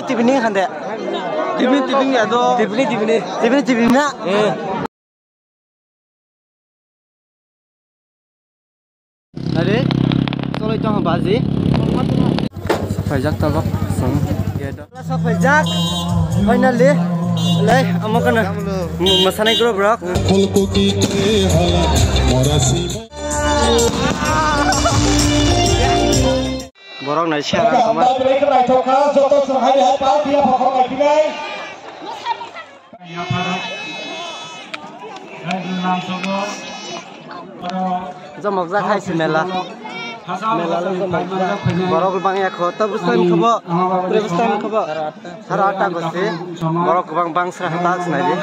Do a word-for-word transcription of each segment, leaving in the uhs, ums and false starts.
تبني خندا تبني تبني يا دو تبني تبني تبني تبنينا هذي صلوا يتهم بعزي صفاجك تبع صم لا صفاجك وين اللي لا أما كنا مساني كرو براك برون الشارع كمان. زمك زاك هاي سملا. سملا لو زمك زاك. برون كبان يا خو تبستان كبا. تبستان كبا. هراتا قصدي. برون كبان بان سرح تاج نادي.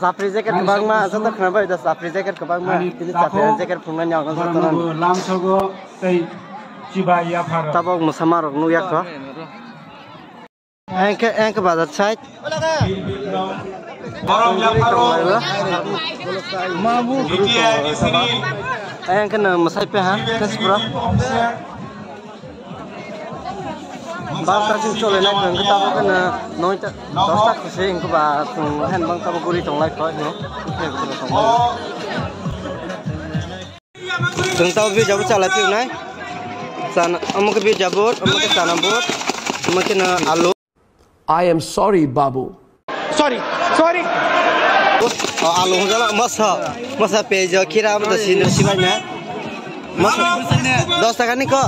سافر زكر كبار ما أصلاً خنبر إذا سافر زكر كبار ما تلي سافر زكر فنان يا أغنى سلطان. لام شغو تي شبايا فارو. تابوك مسمار نويا كوا. أنك أنك بعد سايت. أنك نمسايب ها كسبرا. بارتاجين شغل هناك عندك تابوك نويت دوستا كسي إنك بعد هن بنك تابوك قولي تونلايك كوا إنه. تنتظر في جابور شالاتي هناك. سان أمك في جابور أمك سانامبور أمك نالو. I am sorry Babu. Sorry sorry. آلو هذا مسها مسها بيجا كيرام تسين تسيبنا. دوستا كني كوا.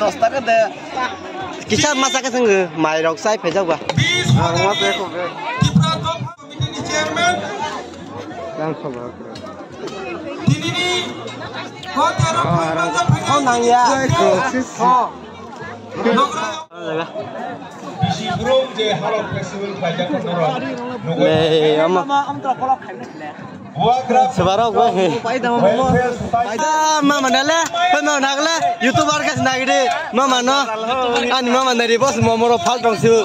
دوستا كده. كيشان مسا كسنج ماي روكساي بيجا كوا. ما بيجو بيجو. كان خبر. ها نعيا. ها. سبارة وين؟ بايدا ماما بايدا ماما نلا فما نغلا يوتيوبر كاس نغدي ماما نا أنا ماما نري بس ماما رو فال بانسيو.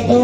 I